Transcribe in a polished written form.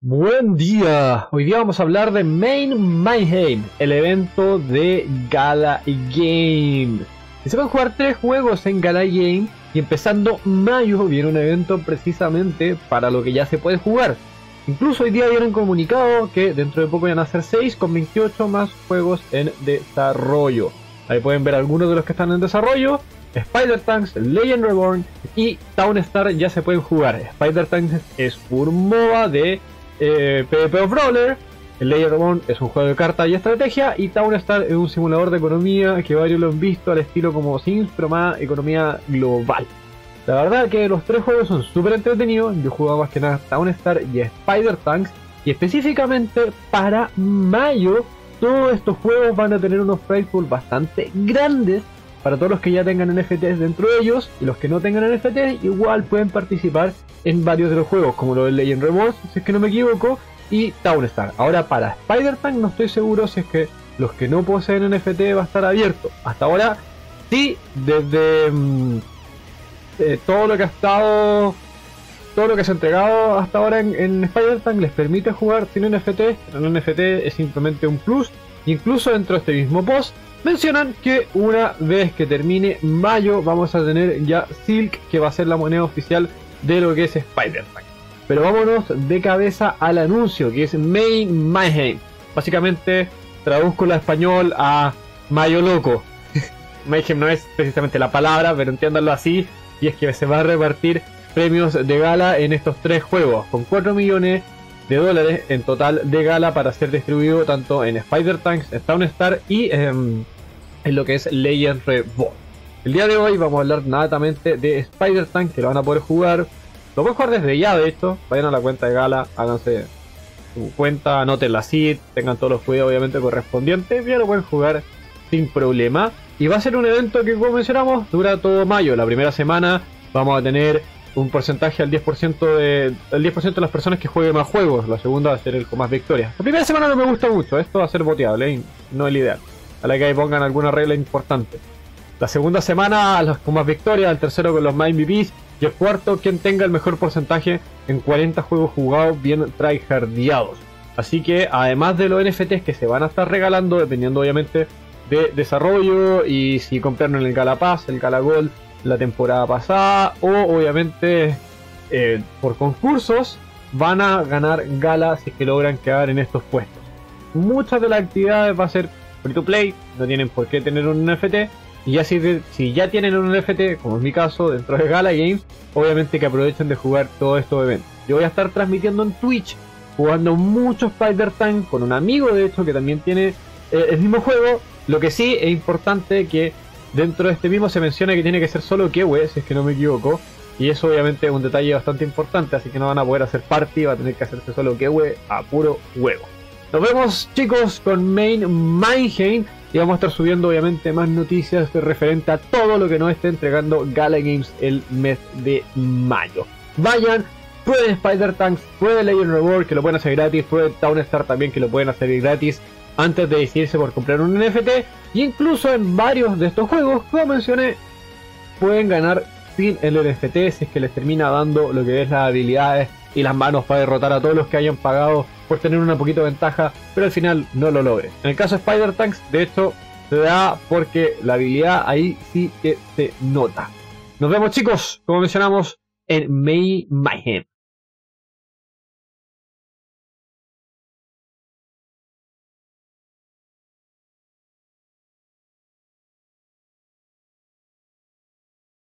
Buen día, hoy día vamos a hablar de May Mayhem, el evento de Gala Game. Se van a jugar 3 juegos en Gala Game y empezando mayo viene un evento precisamente para lo que ya se puede jugar. Incluso hoy día dieron comunicado que dentro de poco van a ser 6 con 28 más juegos en desarrollo. Ahí pueden ver algunos de los que están en desarrollo. Spider-Tanks, Legend Reborn y Town Star ya se pueden jugar. Spider-Tanks es un MOBA de PvP o Brawler, Legend Reborn es un juego de cartas y estrategia, y Town Star es un simulador de economía que varios lo han visto al estilo como Sims, pero más economía global. La verdad que los 3 juegos son súper entretenidos. Yo jugaba más que nada Town Star y Spider-Tanks, y específicamente para mayo todos estos juegos van a tener unos price pools bastante grandes para todos los que ya tengan NFTs dentro de ellos, y los que no tengan NFTs igual pueden participar en varios de los juegos, como lo de Legend Reborn, si es que no me equivoco, y Town Star. Ahora para Spider-Tank no estoy seguro si es que los que no poseen NFT va a estar abierto. Hasta ahora sí, desde todo lo que ha estado, todo lo que se ha entregado hasta ahora en Spider-Tank les permite jugar sin NFT. El NFT es simplemente un plus. Incluso dentro de este mismo post mencionan que una vez que termine mayo vamos a tener ya Silk, que va a ser la moneda oficial de lo que es Spider-Man. Pero vámonos de cabeza al anuncio, que es May Mayhem. Básicamente traduzco la español a Mayo Loco. Mayhem no es precisamente la palabra, pero entiéndanlo así. Y es que se va a repartir premios de gala en estos 3 juegos, con 4 millones de dólares en total de gala para ser distribuido tanto en Spider-Tanks, en Town Star y en lo que es Legend Reborn. El día de hoy vamos a hablar netamente de Spider-Tanks, que lo van a poder jugar. Lo pueden jugar desde ya, de hecho. Vayan a la cuenta de gala, háganse su cuenta, anoten la CID, tengan todos los cuidados obviamente correspondientes, ya lo pueden jugar sin problema. Y va a ser un evento que, como mencionamos, dura todo mayo. La primera semana vamos a tener un porcentaje al 10% de las personas que jueguen más juegos. La segunda va a ser el con más victorias. La primera semana no me gusta mucho, esto va a ser boteable, ¿eh? No es el ideal. A la que ahí pongan alguna regla importante. La segunda semana los con más victorias, el tercero con los más MVPs y el cuarto quien tenga el mejor porcentaje en 40 juegos jugados bien tryhardeados. Así que además de los NFTs que se van a estar regalando, dependiendo obviamente de desarrollo y si compraron el Galapaz, el Galagol la temporada pasada, o obviamente por concursos, van a ganar gala si es que logran quedar en estos puestos. Muchas de las actividades va a ser free to play, no tienen por qué tener un NFT, y ya si ya tienen un NFT, como es mi caso dentro de Gala Games, obviamente que aprovechen de jugar todos estos eventos. Yo voy a estar transmitiendo en Twitch, jugando mucho Spider-Tank con un amigo de hecho que también tiene el mismo juego. Lo que sí es importante que dentro de este mismo se menciona que tiene que ser solo keyword, si es que no me equivoco, y eso obviamente es un detalle bastante importante, así que no van a poder hacer party, va a tener que hacerse solo keyword a puro huevo. Nos vemos chicos con May Mayhem y vamos a estar subiendo obviamente más noticias referente a todo lo que nos esté entregando Gala Games el mes de mayo. Vayan, prueben Spider-Tanks, prueben Legend Reborn, que lo pueden hacer gratis, prueben Town Star también, que lo pueden hacer gratis, antes de decidirse por comprar un NFT, y incluso en varios de estos juegos, como mencioné, pueden ganar sin el NFT si es que les termina dando lo que es las habilidades y las manos para derrotar a todos los que hayan pagado por tener una poquito de ventaja, pero al final no lo logren. En el caso de Spider-Tanks, de hecho, se da porque la habilidad ahí sí que se nota. Nos vemos chicos, como mencionamos, en May Mayhem.